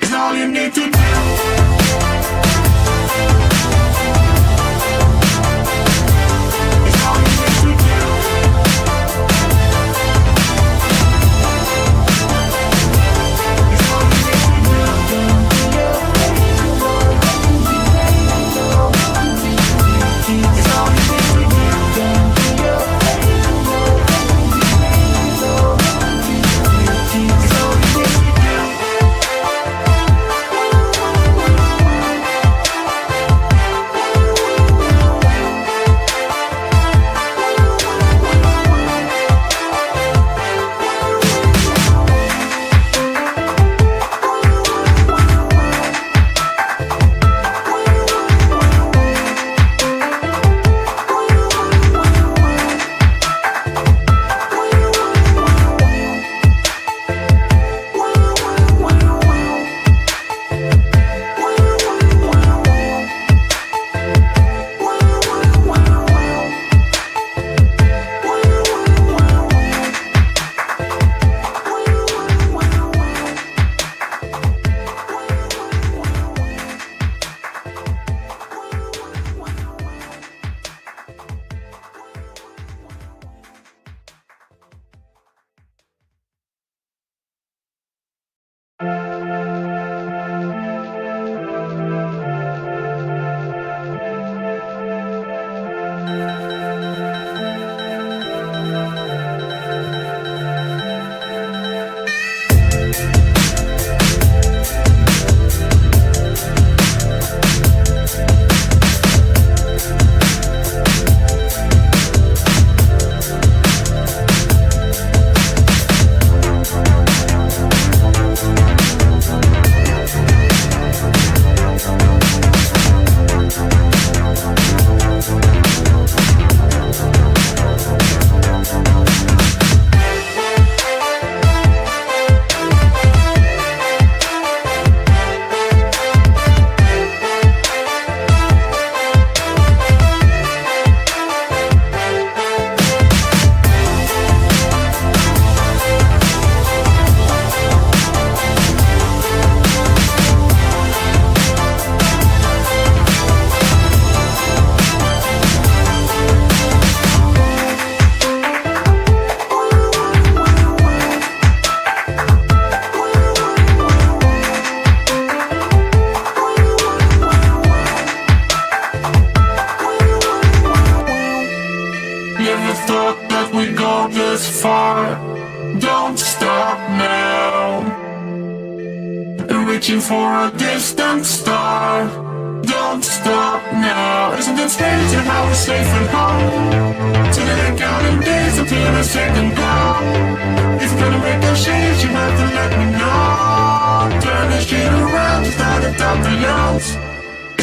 It's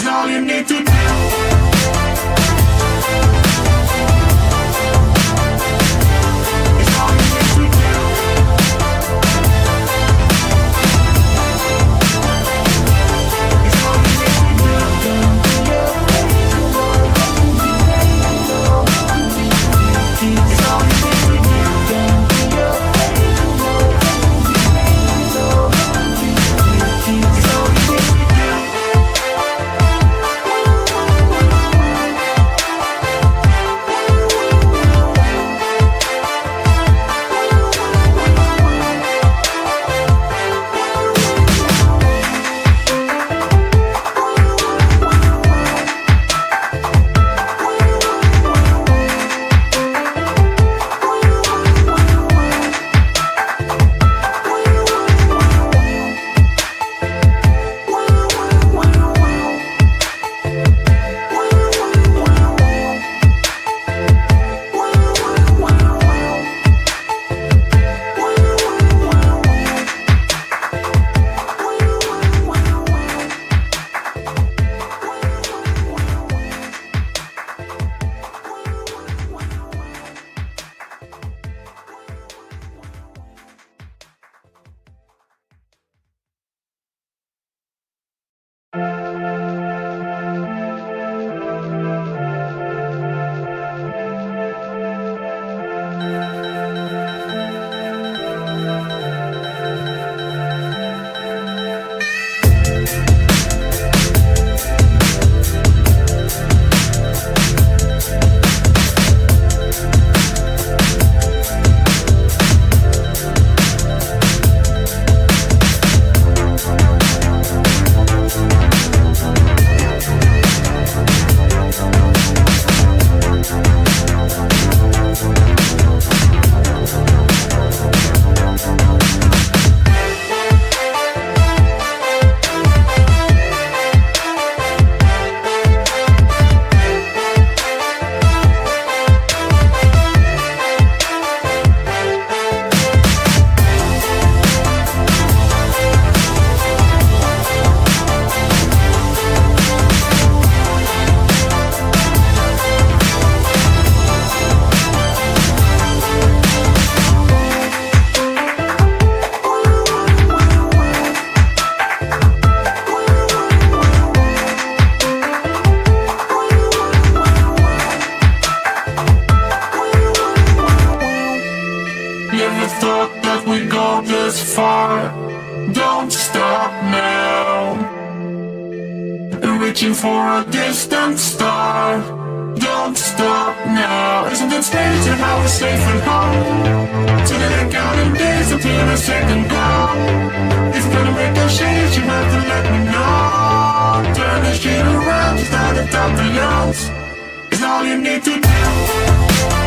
all you need to do. reaching for a distant star. Don't stop now. Isn't it strange to how we're safe and home? So that I'm counting days until the second call. If you're gonna make a change, you have to let me know. Turn the shit around, just out of the yards is all you need to do.